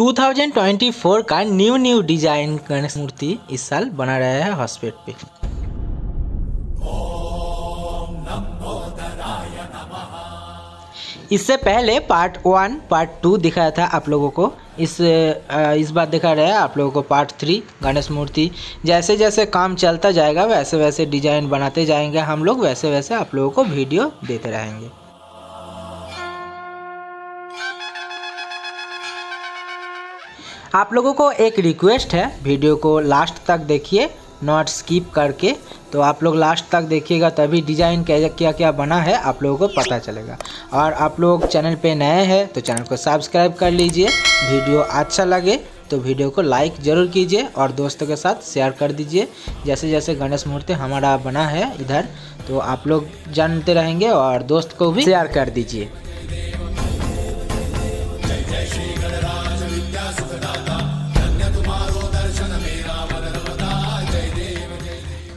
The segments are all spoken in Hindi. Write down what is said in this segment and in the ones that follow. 2024 का न्यू डिजाइन गणेश मूर्ति इस साल बना रहा है हॉस्पेट पे। इससे पहले पार्ट 1 पार्ट 2 दिखाया था आप लोगों को, इस बार दिखा रहा है आप लोगों को पार्ट 3 गणेश मूर्ति। जैसे जैसे काम चलता जाएगा वैसे वैसे डिजाइन बनाते जाएंगे हम लोग, वैसे वैसे आप लोगों को वीडियो देते रहेंगे। आप लोगों को एक रिक्वेस्ट है, वीडियो को लास्ट तक देखिए, नॉट स्किप करके। तो आप लोग लास्ट तक देखिएगा तभी डिज़ाइन क्या क्या बना है आप लोगों को पता चलेगा। और आप लोग चैनल पे नए हैं तो चैनल को सब्सक्राइब कर लीजिए। वीडियो अच्छा लगे तो वीडियो को लाइक ज़रूर कीजिए और दोस्तों के साथ शेयर कर दीजिए। जैसे जैसे गणेश मूर्ति हमारा बना है इधर, तो आप लोग जानते रहेंगे और दोस्त को भी शेयर कर दीजिए।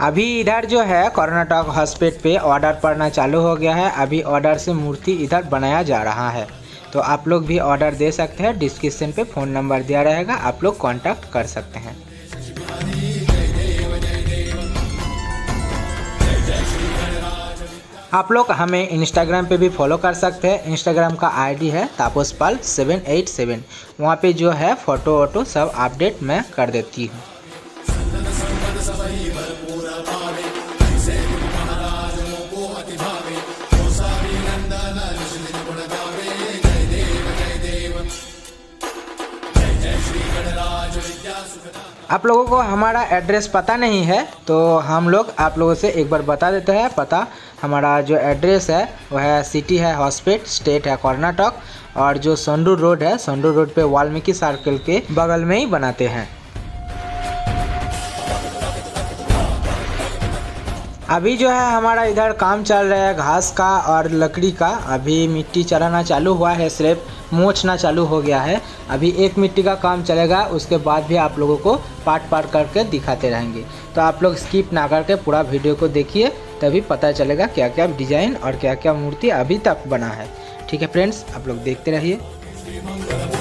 अभी इधर जो है कर्नाटक हॉस्पेट पे ऑर्डर पड़ना चालू हो गया है। अभी ऑर्डर से मूर्ति इधर बनाया जा रहा है, तो आप लोग भी ऑर्डर दे सकते हैं। डिस्क्रिप्शन पे फ़ोन नंबर दिया रहेगा, आप लोग कांटेक्ट कर सकते हैं। आप लोग हमें इंस्टाग्राम पे भी फॉलो कर सकते हैं। इंस्टाग्राम का आईडी है तापसपाल 787। वहाँ पे जो है फ़ोटो वोटो सब अपडेट मैं कर देती हूँ। आप लोगों को हमारा एड्रेस पता नहीं है तो हम लोग आप लोगों से एक बार बता देते हैं पता। हमारा जो एड्रेस है वह है सिटी है हॉस्पेट, स्टेट है कर्नाटक, और जो संदूर रोड है, संदूर रोड पे वाल्मीकि सर्कल के बगल में ही बनाते हैं। अभी जो है हमारा इधर काम चल रहा है घास का और लकड़ी का। अभी मिट्टी चढ़ाना चालू हुआ है, सिर्फ मोचना चालू हो गया है। अभी एक मिट्टी का काम चलेगा, उसके बाद भी आप लोगों को पार्ट करके दिखाते रहेंगे। तो आप लोग स्किप ना करके पूरा वीडियो को देखिए, तभी पता चलेगा क्या क्या डिज़ाइन और क्या क्या मूर्ति अभी तक बना है। ठीक है फ्रेंड्स, आप लोग देखते रहिए।